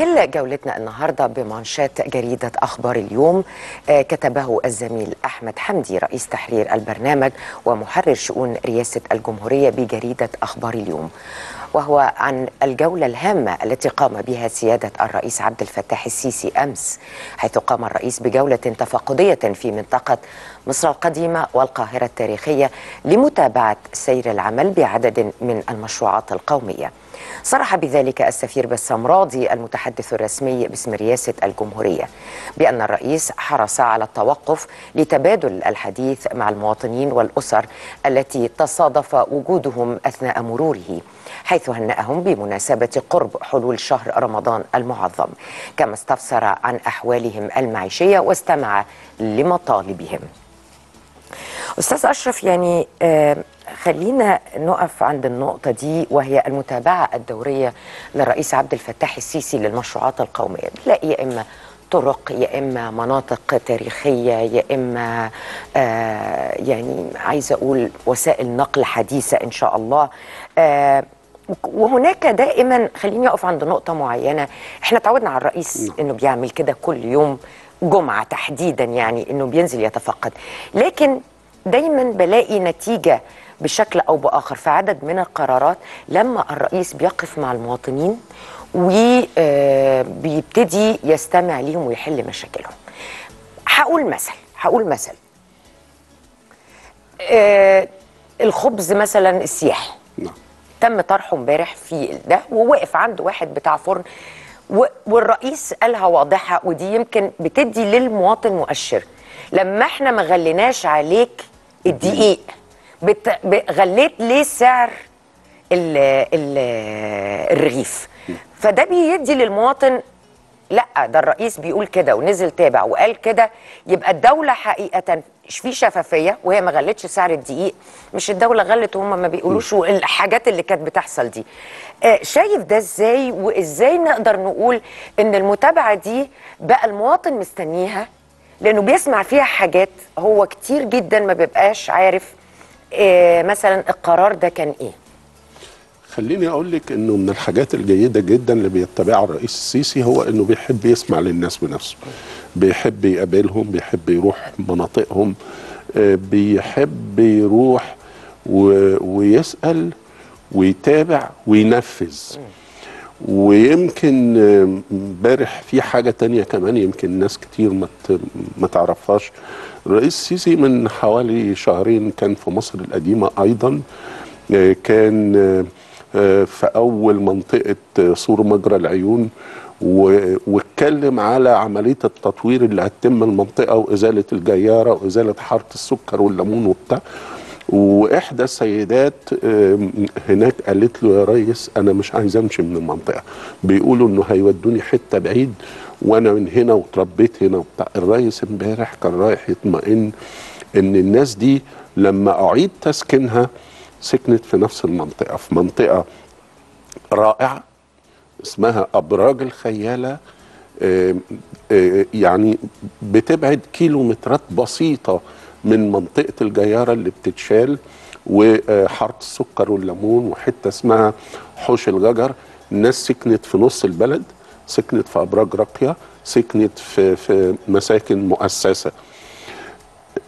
كل جولتنا النهاردة بمنشات جريدة أخبار اليوم كتبه الزميل أحمد حمدي رئيس تحرير البرنامج ومحرر شؤون رئاسة الجمهورية بجريدة أخبار اليوم، وهو عن الجولة الهامة التي قام بها سيادة الرئيس عبد الفتاح السيسي أمس، حيث قام الرئيس بجولة تفقدية في منطقة مصر القديمة والقاهرة التاريخية لمتابعة سير العمل بعدد من المشروعات القومية. صرح بذلك السفير بسام راضي المتحدث الرسمي باسم رئاسة الجمهورية بأن الرئيس حرص على التوقف لتبادل الحديث مع المواطنين والأسر التي تصادف وجودهم أثناء مروره، حيث هنأهم بمناسبة قرب حلول شهر رمضان المعظم، كما استفسر عن أحوالهم المعيشية واستمع لمطالبهم. أستاذ أشرف، يعني خلينا نقف عند النقطة دي، وهي المتابعة الدورية للرئيس عبد الفتاح السيسي للمشروعات القومية. بنلاقي يا إما طرق، يا إما مناطق تاريخية، يا إما يعني عايزة أقول وسائل نقل حديثة إن شاء الله، وهناك دائما خليني أقف عند نقطة معينة. إحنا تعودنا على الرئيس إنه بيعمل كده كل يوم جمعة تحديدا، يعني إنه بينزل يتفقد، لكن دايما بلاقي نتيجة بشكل أو بآخر في عدد من القرارات لما الرئيس بيقف مع المواطنين وبيبتدي يستمع ليهم ويحل مشاكلهم. هقول مثل الخبز مثلا السياحي تم طرحه امبارح في ده، ووقف عنده واحد بتاع فرن والرئيس قالها واضحة، ودي يمكن بتدي للمواطن مؤشر. لما احنا ما غليناش عليك الدقيق، غليت ليه سعر الرغيف؟ فده بيدي للمواطن لا ده الرئيس بيقول كده ونزل تابع وقال كده، يبقى الدولة حقيقة في شفافية وهي ما غلتش سعر الدقيق، مش الدولة غلت وهم ما بيقولوش الحاجات اللي كانت بتحصل دي. شايف ده ازاي، وازاي نقدر نقول ان المتابعة دي بقى المواطن مستنيها لانه بيسمع فيها حاجات هو كتير جدا ما بيبقاش عارف مثلا القرار ده كان ايه؟ خليني اقول لك انه من الحاجات الجيده جدا اللي بيتبعها الرئيس السيسي هو انه بيحب يسمع للناس بنفسه، بيحب يقابلهم، بيحب يروح مناطقهم، بيحب يروح ويسال ويتابع وينفذ. ويمكن امبارح في حاجه تانية كمان يمكن ناس كتير ما تعرفهاش. الرئيس السيسي من حوالي شهرين كان في مصر القديمه ايضا، كان في أول منطقة سور مجرى العيون واتكلم على عملية التطوير اللي هتتم المنطقة وإزالة الجيارة وإزالة حارة السكر والليمون وبتاع. وإحدى السيدات هناك قالت له يا ريس أنا مش عايز أمشي من المنطقة، بيقولوا إنه هيودوني حتة بعيد وأنا من هنا وتربيت هنا وبتاع. الريس امبارح كان رايح يطمئن إن الناس دي لما أعيد تسكنها سكنت في نفس المنطقة، في منطقة رائعة اسمها أبراج الخيالة، يعني بتبعد كيلومترات بسيطة من منطقة الجيارة اللي بتتشال وحارة السكر والليمون وحتة اسمها حوش الججر. الناس سكنت في نص البلد، سكنت في أبراج راقية، سكنت في مساكن مؤسسة.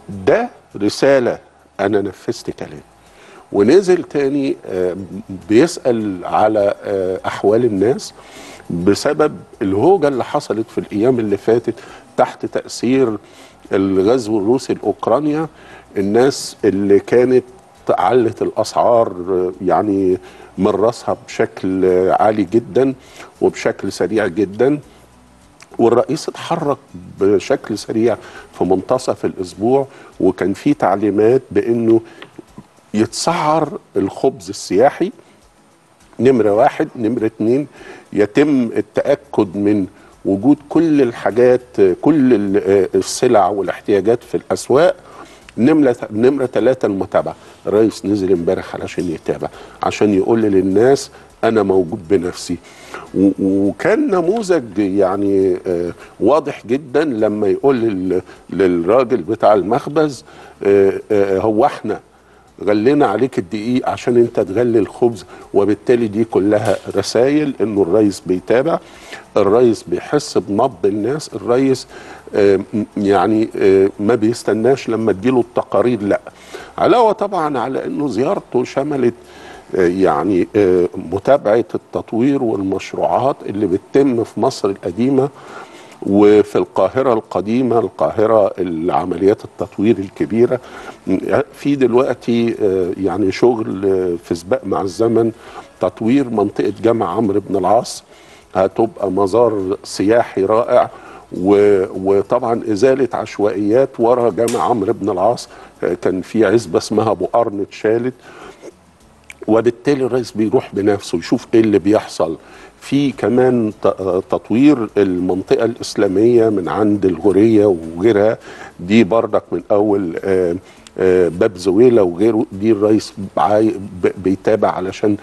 ده رسالة أنا نفذت كلام. ونزل تاني بيسأل على أحوال الناس بسبب الهوجة اللي حصلت في الأيام اللي فاتت تحت تأثير الغزو الروسي لأوكرانيا. الناس اللي كانت علت الأسعار يعني من راسها بشكل عالي جدا وبشكل سريع جدا، والرئيس اتحرك بشكل سريع في منتصف الأسبوع، وكان في تعليمات بأنه يتسعر الخبز السياحي نمرة 1، نمرة 2 يتم التأكد من وجود كل الحاجات، كل السلع والاحتياجات في الأسواق، نمرة 3 المتابعة. الرئيس نزل امبارح علشان يتابع، عشان يقول للناس أنا موجود بنفسي. وكان نموذج يعني واضح جدا لما يقول للراجل بتاع المخبز هو احنا غلينا عليك الدقيق عشان انت تغلي الخبز. وبالتالي دي كلها رسائل انه الرئيس بيتابع، الرئيس بيحس بنبض الناس، الرئيس يعني ما بيستناش لما تجيله التقارير، لا. علاوة طبعا على انه زيارته شملت يعني متابعة التطوير والمشروعات اللي بتتم في مصر القديمة وفي القاهرة القديمة، القاهرة العمليات التطوير الكبيرة. في دلوقتي يعني شغل في سباق مع الزمن تطوير منطقة جامع عمرو بن العاص، هتبقى مزار سياحي رائع، وطبعا إزالة عشوائيات ورا جامع عمرو بن العاص، كان في عزبة اسمها أبو قرن اتشالت، وبالتالي الرئيس بيروح بنفسه يشوف ايه اللي بيحصل. في كمان تطوير المنطقة الإسلامية من عند الغورية وغيرها، دي بردك من أول باب زويلة وغيره، دي الرئيس بيتابع علشان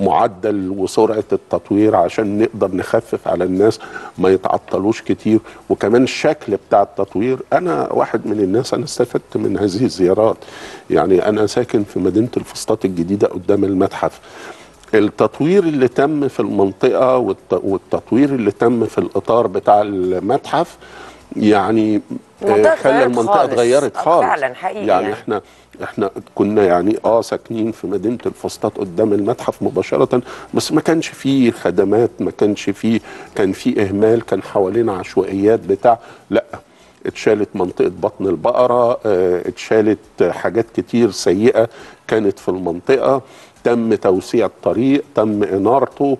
معدل وسرعة التطوير عشان نقدر نخفف على الناس ما يتعطلوش كتير، وكمان الشكل بتاع التطوير. أنا واحد من الناس، أنا استفدت من هذه الزيارات، يعني أنا ساكن في مدينة الفسطاط الجديدة قدام المتحف. التطوير اللي تم في المنطقة والتطوير اللي تم في الإطار بتاع المتحف يعني خلى المنطقة اتغيرت خالص فعلا حقيقي. يعني احنا كنا يعني ساكنين في مدينة الفسطاط قدام المتحف مباشرة، بس ما كانش فيه خدمات، ما كانش فيه، كان فيه اهمال، كان حوالينا عشوائيات بتاع، لا اتشالت منطقة بطن البقرة، اتشالت حاجات كتير سيئة كانت في المنطقة، تم توسيع الطريق، تم إنارته،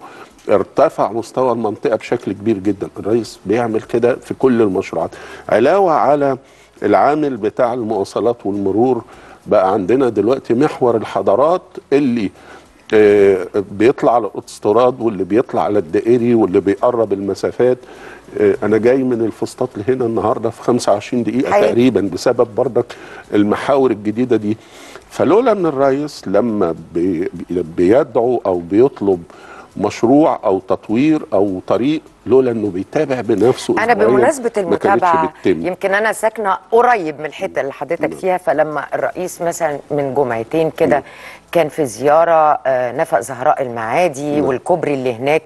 ارتفع مستوى المنطقة بشكل كبير جدا. الرئيس بيعمل كده في كل المشروعات. علاوة على العامل بتاع المواصلات والمرور، بقى عندنا دلوقتي محور الحضارات اللي بيطلع على الاوتوستراد واللي بيطلع على الدائري واللي بيقرب المسافات. انا جاي من الفسطاط لهنا النهارده في 25 دقيقة تقريبا، بسبب بردك المحاور الجديدة دي. فلولا ان الرئيس لما بيدعو او بيطلب مشروع او تطوير او طريق، لولا انه بيتابع بنفسه. انا بمناسبه المتابعه يمكن انا ساكنه قريب من الحته اللي حضرتك فيها، فلما الرئيس مثلا من جمعتين كده كان في زياره نفق زهراء المعادي والكوبري اللي هناك،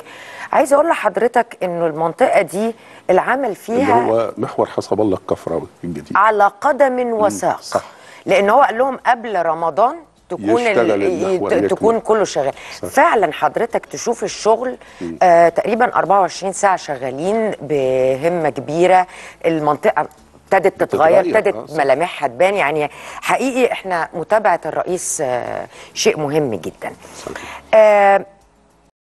عايز اقول لحضرتك انه المنطقه دي العمل فيها اللي هو محور حصاب الله الكفري الجديد على قدم وساق، صح. لان هو قال لهم قبل رمضان تكون كله شغال، صح. فعلا حضرتك تشوف الشغل تقريبا 24 ساعة شغالين بهمة كبيرة. المنطقة ابتدت تتغير، ابتدت ملامحها تبان، يعني حقيقي احنا متابعة الرئيس شيء مهم جدا.